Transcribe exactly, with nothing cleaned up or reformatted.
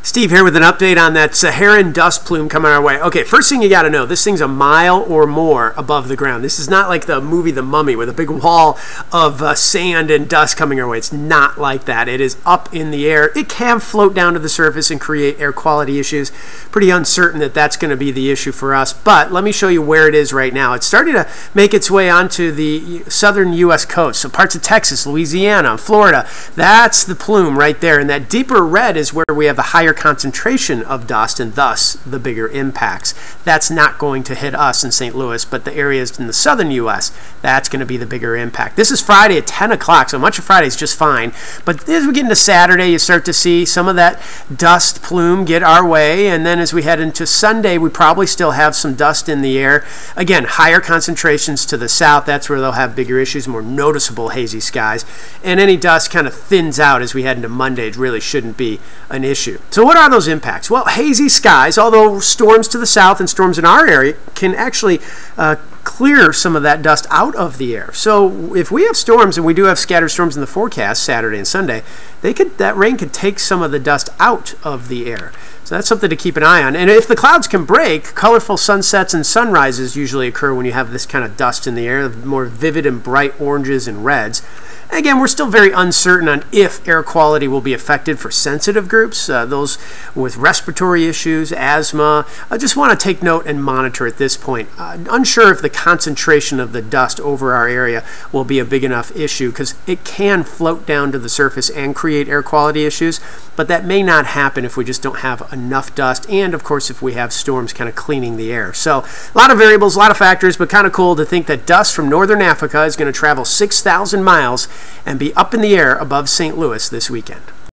Steve here with an update on that Saharan dust plume coming our way. Okay, first thing you got to know, this thing's a mile or more above the ground. This is not like the movie The Mummy with a big wall of uh, sand and dust coming our way. It's not like that. It is up in the air. It can float down to the surface and create air quality issues. Pretty uncertain that that's going to be the issue for us, but let me show you where it is right now. It's starting to make its way onto the southern U S coast, so parts of Texas, Louisiana, Florida. That's the plume right there, and that deeper red is where we have the higher concentration of dust and thus the bigger impacts. That's not going to hit us in Saint Louis, but the areas in the southern U S, that's going to be the bigger impact. This is Friday at ten o'clock, so much of Friday is just fine, but as we get into Saturday, you start to see some of that dust plume get our way, and then as we head into Sunday, we probably still have some dust in the air. Again, higher concentrations to the south, that's where they'll have bigger issues, more noticeable hazy skies, and any dust kind of thins out as we head into Monday. It really shouldn't be an issue. So what are those impacts? Well, hazy skies, although storms to the south and storms in our area can actually uh, clear some of that dust out of the air. So if we have storms, and we do have scattered storms in the forecast Saturday and Sunday, they could, that rain could take some of the dust out of the air. So that's something to keep an eye on. And if the clouds can break, colorful sunsets and sunrises usually occur when you have this kind of dust in the air, more vivid and bright oranges and reds. Again, we're still very uncertain on if air quality will be affected for sensitive groups, uh, those with respiratory issues, asthma. I just want to take note and monitor at this point. Uh, unsure if the concentration of the dust over our area will be a big enough issue, because it can float down to the surface and create air quality issues, but that may not happen if we just don't have enough dust, and of course if we have storms kind of cleaning the air. So a lot of variables, a lot of factors, but kind of cool to think that dust from northern Africa is going to travel six thousand miles and be up in the air above Saint Louis this weekend.